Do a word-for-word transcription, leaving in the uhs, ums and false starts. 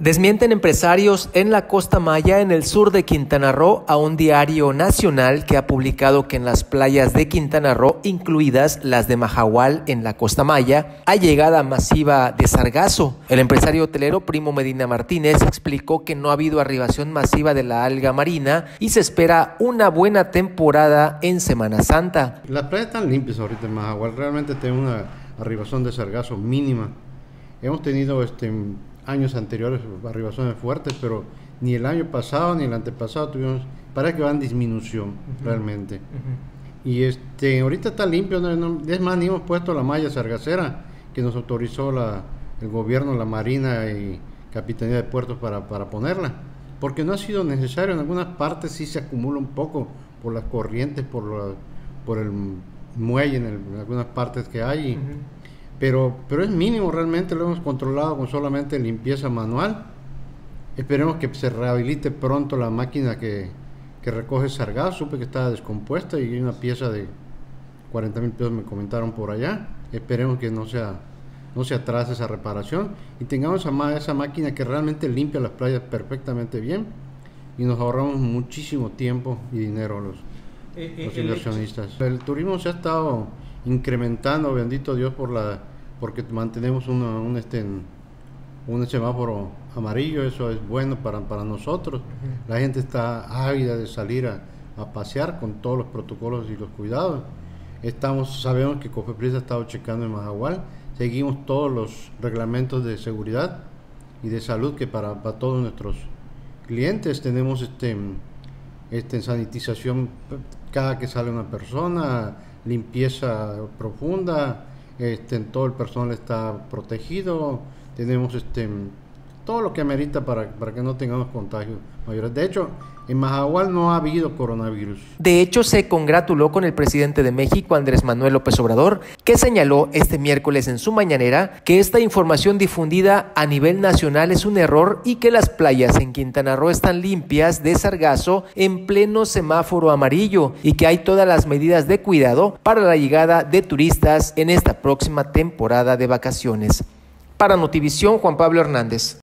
Desmienten empresarios en la Costa Maya, en el sur de Quintana Roo, a un diario nacional que ha publicado que en las playas de Quintana Roo, incluidas las de Mahahual en la Costa Maya, hay llegada masiva de sargazo. El empresario hotelero Primo Medina Martínez explicó que no ha habido arribación masiva de la alga marina y se espera una buena temporada en Semana Santa. Las playas están limpias ahorita en Mahahual, realmente tenemos una arribación de sargazo mínima. Hemos tenido este... años anteriores arribaciones fuertes, pero ni el año pasado ni el antepasado tuvimos, para que van disminución uh-huh. realmente. Uh-huh. Y este ahorita está limpio, no, no, es más, ni hemos puesto la malla sargacera que nos autorizó la, el gobierno, la Marina y Capitanía de Puertos para, para ponerla, porque no ha sido necesario. En algunas partes sí se acumula un poco por las corrientes, por, la, por el muelle en, el, en algunas partes que hay. Uh-huh. Pero, pero es mínimo, realmente lo hemos controlado con solamente limpieza manual. Esperemos que se rehabilite pronto la máquina que, que recoge sargazo. Supe que estaba descompuesta y hay una pieza de cuarenta mil pesos, me comentaron por allá. Esperemos que no, sea, no se atrase esa reparación y tengamos a esa máquina que realmente limpia las playas perfectamente bien, y nos ahorramos muchísimo tiempo y dinero los, eh, eh, los inversionistas. El turismo se ha estado incrementando, bendito Dios, por la porque mantenemos una, un, este, un semáforo amarillo. Eso es bueno para, para nosotros. Uh-huh. La gente está ávida de salir a, a pasear con todos los protocolos y los cuidados. Estamos, sabemos que Cofeprisa ha estado checando en Mahahual, seguimos todos los reglamentos de seguridad y de salud que para, para todos nuestros clientes tenemos este, este, sanitización cada que sale una persona, limpieza profunda, este, todo el personal está protegido, tenemos este, todo lo que amerita para, para que no tengamos contagios mayores. De hecho, en Mahahual no ha habido coronavirus. De hecho, se congratuló con el presidente de México, Andrés Manuel López Obrador, que señaló este miércoles en su mañanera que esta información difundida a nivel nacional es un error y que las playas en Quintana Roo están limpias de sargazo en pleno semáforo amarillo y que hay todas las medidas de cuidado para la llegada de turistas en esta próxima temporada de vacaciones. Para Notivision, Juan Pablo Hernández.